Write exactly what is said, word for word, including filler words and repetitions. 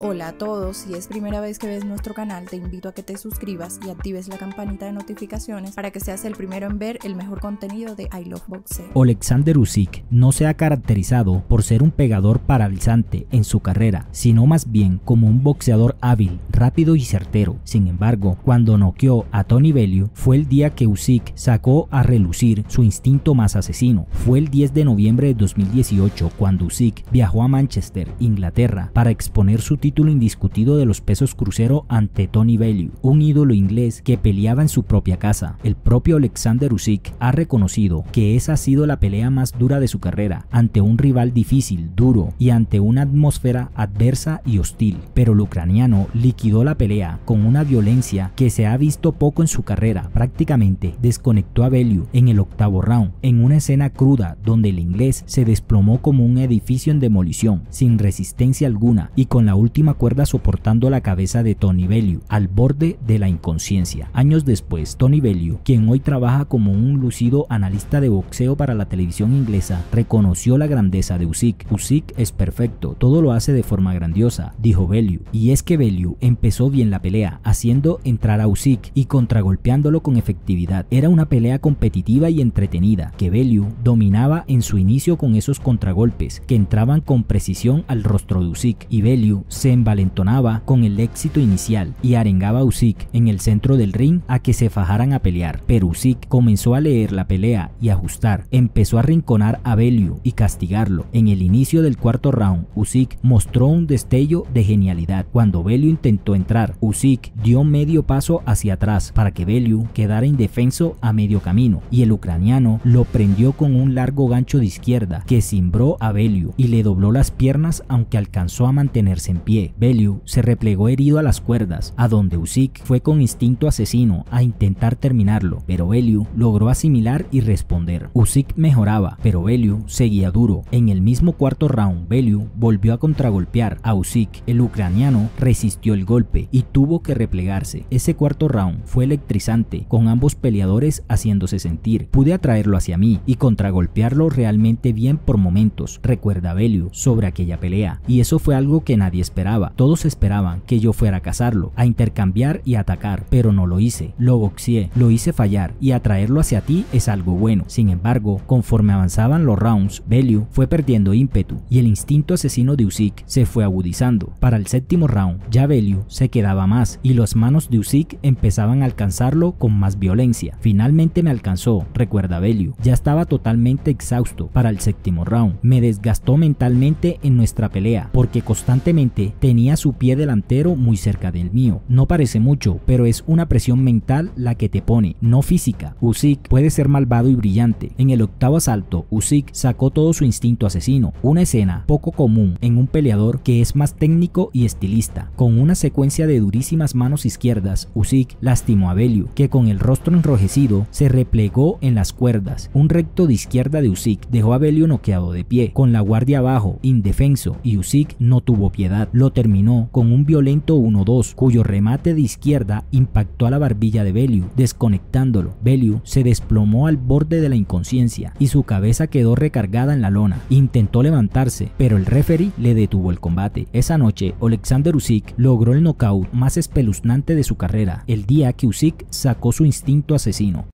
Hola a todos, si es primera vez que ves nuestro canal te invito a que te suscribas y actives la campanita de notificaciones para que seas el primero en ver el mejor contenido de I Love Boxe. Alexander Usyk no se ha caracterizado por ser un pegador paralizante en su carrera, sino más bien como un boxeador hábil, rápido y certero. Sin embargo, cuando noqueó a Tony Bellew fue el día que Usyk sacó a relucir su instinto más asesino. Fue el diez de noviembre de dos mil dieciocho cuando Usyk viajó a Manchester, Inglaterra, para exponer su título título indiscutido de los pesos crucero ante Tony Bellew, un ídolo inglés que peleaba en su propia casa. El propio Alexander Usyk ha reconocido que esa ha sido la pelea más dura de su carrera, ante un rival difícil, duro y ante una atmósfera adversa y hostil, pero el ucraniano liquidó la pelea con una violencia que se ha visto poco en su carrera. Prácticamente desconectó a Bellew en el octavo round, en una escena cruda donde el inglés se desplomó como un edificio en demolición, sin resistencia alguna y con la última cuerda soportando la cabeza de Tony Bellew al borde de la inconsciencia. Años después, Tony Bellew, quien hoy trabaja como un lucido analista de boxeo para la televisión inglesa, reconoció la grandeza de Usyk. Usyk es perfecto, todo lo hace de forma grandiosa, dijo Bellew. Y es que Bellew empezó bien la pelea, haciendo entrar a Usyk y contragolpeándolo con efectividad. Era una pelea competitiva y entretenida, que Bellew dominaba en su inicio con esos contragolpes que entraban con precisión al rostro de Usyk, y Bellew se Se envalentonaba con el éxito inicial y arengaba a Usyk en el centro del ring a que se fajaran a pelear, pero Usyk comenzó a leer la pelea y ajustar. Empezó a arrinconar a Bellew y castigarlo. En el inicio del cuarto round, Usyk mostró un destello de genialidad. Cuando Bellew intentó entrar, Usyk dio medio paso hacia atrás para que Bellew quedara indefenso a medio camino, y el ucraniano lo prendió con un largo gancho de izquierda que cimbró a Bellew y le dobló las piernas, aunque alcanzó a mantenerse en pie. Bellew se replegó herido a las cuerdas, a donde Usyk fue con instinto asesino a intentar terminarlo, pero Bellew logró asimilar y responder. Usyk mejoraba, pero Bellew seguía duro. En el mismo cuarto round, Bellew volvió a contragolpear a Usyk. El ucraniano resistió el golpe y tuvo que replegarse. Ese cuarto round fue electrizante, con ambos peleadores haciéndose sentir. Pude atraerlo hacia mí y contragolpearlo realmente bien por momentos, recuerda Bellew sobre aquella pelea, y eso fue algo que nadie esperaba. Todos esperaban que yo fuera a cazarlo, a intercambiar y a atacar, pero no lo hice. Lo boxeé, lo hice fallar, y atraerlo hacia ti es algo bueno. Sin embargo, conforme avanzaban los rounds, Bellew fue perdiendo ímpetu y el instinto asesino de Usyk se fue agudizando. Para el séptimo round, ya Bellew se quedaba más y las manos de Usyk empezaban a alcanzarlo con más violencia. Finalmente me alcanzó, recuerda Bellew. Ya estaba totalmente exhausto para el séptimo round. Me desgastó mentalmente en nuestra pelea porque constantemente tenía su pie delantero muy cerca del mío. No parece mucho, pero es una presión mental la que te pone, no física. Usyk puede ser malvado y brillante. En el octavo asalto, Usyk sacó todo su instinto asesino, una escena poco común en un peleador que es más técnico y estilista. Con una secuencia de durísimas manos izquierdas, Usyk lastimó a Bellew, que con el rostro enrojecido se replegó en las cuerdas. Un recto de izquierda de Usyk dejó a Bellew noqueado de pie, con la guardia abajo, indefenso, y Usyk no tuvo piedad. Lo terminó con un violento uno dos, cuyo remate de izquierda impactó a la barbilla de Bellew, desconectándolo. Bellew se desplomó al borde de la inconsciencia y su cabeza quedó recargada en la lona. Intentó levantarse, pero el referee le detuvo el combate. Esa noche, Alexander Usyk logró el knockout más espeluznante de su carrera, el día que Usyk sacó su instinto asesino.